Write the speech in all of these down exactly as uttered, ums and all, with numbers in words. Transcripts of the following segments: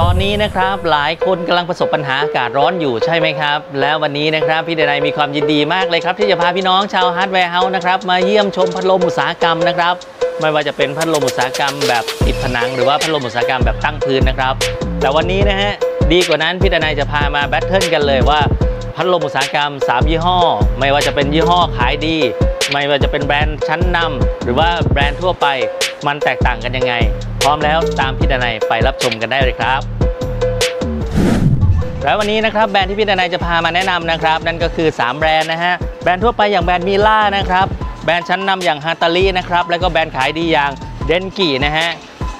ตอนนี้นะครับหลายคนกำลังประสบปัญหาอากาศร้อนอยู่ใช่ไหมครับแล้ววันนี้นะครับพี่เดนัยมีความยินดีมากเลยครับที่จะพาพี่น้องชาวฮาร์ดแวร์เฮ้าส์นะครับมาเยี่ยมชมพัดลมอุตสาหกรรมนะครับไม่ว่าจะเป็นพัดลมอุตสาหกรรมแบบติดผนังหรือว่าพัดลมอุตสาหกรรมแบบตั้งพื้นนะครับแต่วันนี้นะฮะดีกว่านั้นพี่เดนัยจะพามาแบทเทิลกันเลยว่าพัดลมอุตสาหกรรมสามยี่ห้อไม่ว่าจะเป็นยี่ห้อขายดีไม่ว่าจะเป็นแบรนด์ชั้นนำหรือว่าแบรนด์ทั่วไปมันแตกต่างกันยังไงพร้อมแล้วตามพี่เดนัยไปรับชมกันได้เลยครับแล้ววันนี้นะครับแบรนด์ที่พี่เดนัยจะพามาแนะนำนะครับนั่นก็คือสามแบรนด์นะฮะแบรนด์ทั่วไปอย่างแบรนด์มิล่านะครับแบรนด์ชั้นนำอย่างฮาตารินะครับแล้วก็แบรนด์ขายดีอย่างเดนกินะฮะ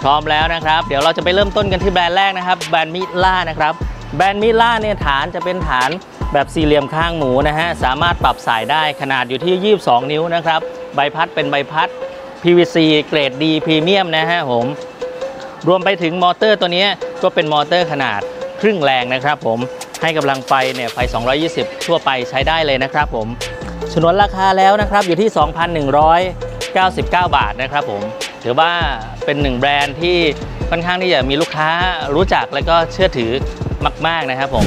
พร้อมแล้วนะครับเดี๋ยวเราจะไปเริ่มต้นกันที่แบรนด์แรกนะครับแบรนด์มิล่านะครับแบรนด์มิล่าเนี่ยฐานจะเป็นฐานแบบสี่เหลี่ยมข้างหมูนะฮะสามารถปรับสายได้ขนาดอยู่ที่ยี่สิบสองนิ้วนะครับใบพัดเป็นใบพัด พี วี ซี เกรดดีพรีเมียมนะฮะผมรวมไปถึงมอเตอร์ตัวนี้ก็เป็นมอเตอร์ขนาดครึ่งแรงนะครับผมให้กำลังไฟเนี่ยไฟสองร้อยยี่สิบทั่วไปใช้ได้เลยนะครับผมฉนวนราคาแล้วนะครับอยู่ที่ สองพันหนึ่งร้อยเก้าสิบเก้า บาทนะครับผมถือว่าเป็นหนึ่งแบรนด์ที่ค่อนข้างที่จะมีลูกค้ารู้จักและก็เชื่อถือมากๆนะครับผม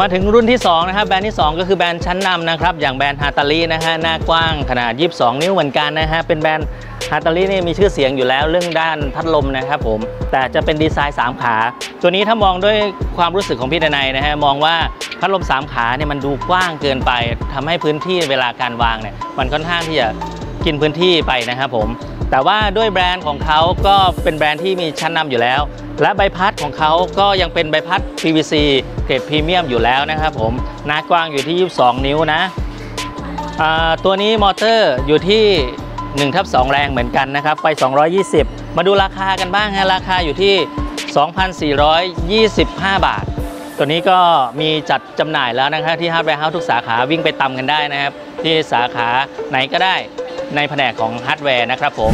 มาถึงรุ่นที่สองนะครับแบรนด์ที่สองก็คือแบรนด์ชั้นนำนะครับอย่างแบรนด์ฮาตารินะฮะหน้ากว้างขนาดยี่สิบสองนิ้วเหมือนกันนะฮะเป็นแบรนด์ฮาตารินี่มีชื่อเสียงอยู่แล้วเรื่องด้านพัดลมนะครับผมแต่จะเป็นดีไซน์สามขาตัวนี้ถ้ามองด้วยความรู้สึกของพี่เดนัยนะฮะมองว่าพัดลมสามขาเนี่ยมันดูกว้างเกินไปทำให้พื้นที่เวลาการวางเนี่ยมันค่อนข้างที่จะกินพื้นที่ไปนะครับผมแต่ว่าด้วยแบรนด์ของเขาก็เป็นแบรนด์ที่มีชั้นนำอยู่แล้วและใบพัดของเขาก็ยังเป็นใบพัด พี วี ซี เกรดพรีเมียมอยู่แล้วนะครับผมหน้ากว้างอยู่ที่ยี่สิบสองนิ้วนะตัวนี้มอเตอร์อยู่ที่หนึ่งทับสองแรงเหมือนกันนะครับไฟสองร้อยยี่สิบมาดูราคากันบ้างฮะราคาอยู่ที่ สองพันสี่ร้อยยี่สิบห้า บาทตัวนี้ก็มีจัดจำหน่ายแล้วนะครับที่ฮาร์ดแวร์เฮ้าส์ทุกสาขาวิ่งไปตำกันได้นะครับที่สาขาไหนก็ได้ในแผนกของฮาร์ดแวร์นะครับผม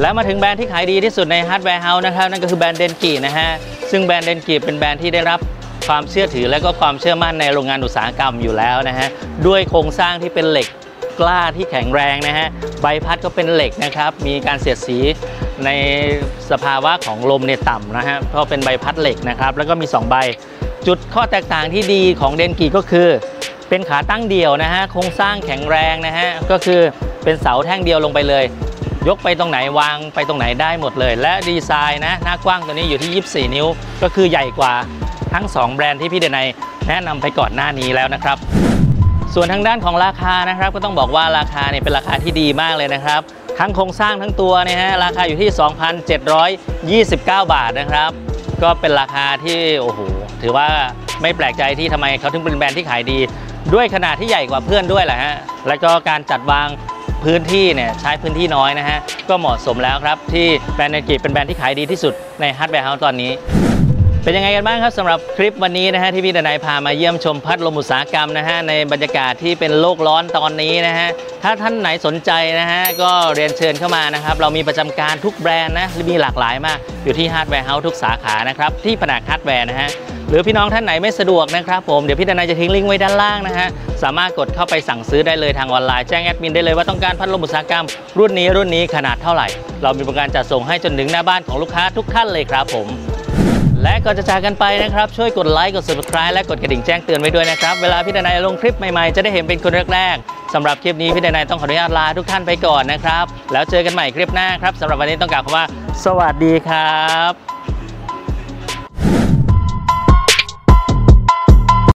และมาถึงแบรนด์ที่ขายดีที่สุดในฮาร์ดแวร์เฮ้าส์นะครับนั่นก็คือแบรนด์เดนกินะฮะซึ่งแบรนด์เดนกิเป็นแบรนด์ที่ได้รับความเชื่อถือและก็ความเชื่อมั่นในโรงงานอุตสาหกรรมอยู่แล้วนะฮะด้วยโครงสร้างที่เป็นเหล็กกล้าที่แข็งแรงนะฮะใบพัดก็เป็นเหล็กนะครับมีการเสียดสีในสภาวะของลมเนี่ยต่ำนะฮะเพราะเป็นใบพัดเหล็กนะครับแล้วก็มีสองใบจุดข้อแตกต่างที่ดีของเดนกิก็คือเป็นขาตั้งเดี่ยวนะฮะโครงสร้างแข็งแรงนะฮะก็คือเป็นเสาแท่งเดียวลงไปเลยยกไปตรงไหนวางไปตรงไหนได้หมดเลยและดีไซน์นะหน้ากว้างตัวนี้อยู่ที่ยี่สิบสี่นิ้วก็คือใหญ่กว่าทั้งสองแบรนด์ที่พี่เดนัยแนะนำไปก่อนหน้านี้แล้วนะครับส่วนทางด้านของราคานะครับก็ต้องบอกว่าราคาเนี่ยเป็นราคาที่ดีมากเลยนะครับทั้งโครงสร้างทั้งตัวเนี่ยฮะราคาอยู่ที่ สองพันเจ็ดร้อยยี่สิบเก้า บาทนะครับก็เป็นราคาที่โอ้โหถือว่าไม่แปลกใจที่ทำไมเขาถึงเป็นแบรนด์ที่ขายดีด้วยขนาดที่ใหญ่กว่าเพื่อนด้วยแหละฮะและก็การจัดวางพื้นที่เนี่ยใช้พื้นที่น้อยนะฮะก็เหมาะสมแล้วครับที่แบรนด์เดนกิเป็นแบรนด์ที่ขายดีที่สุดในฮาร์ดแวร์เฮ้าส์ตอนนี้เป็นยังไงกันบ้างครับสำหรับคลิปวันนี้นะฮะที่พี่เดนัยพามาเยี่ยมชมพัดลมอุตสาหกรรมนะฮะในบรรยากาศที่เป็นโลกร้อนตอนนี้นะฮะถ้าท่านไหนสนใจนะฮะก็เรียนเชิญเข้ามานะครับเรามีประจำการทุกแบรนด์นะมีหลากหลายมากอยู่ที่ฮาร์ดแวร์เฮ้าส์ทุกสาขานะครับที่แผนกฮาร์ดแวร์นะฮะหรือพี่น้องท่านไหนไม่สะดวกนะครับผมเดี๋ยวพี่เดนัยจะทิ้งลิงก์ไว้ด้านล่างนะฮะสามารถกดเข้าไปสั่งซื้อได้เลยทางออนไลน์แจ้งแอดมินได้เลยว่าต้องการพัดลมอุตสาหกรรมรุ่นนี้รุ่นนี้ขนาดเท่าไหร่เรามีบริการจัดส่งให้จนถึงหน้าบ้านของลูกค้าทุกท่านเลยครับผมและก่อนจะจากกันไปนะครับช่วยกดไลค์กด Subscribe และกดกระดิ่งแจ้งเตือนไว้ด้วยนะครับเวลาพี่เดนัยลงคลิปใหม่ๆจะได้เห็นเป็นคนแรกๆสำหรับคลิปนี้พี่เดนัยต้องขออนุญาตลาทุกท่านไปก่อนนะครับแล้วเจอกันใหม่คลิปหน้าครับสำหรับวันนี้ต้องกล่าวคำว่าสวัสดีครับ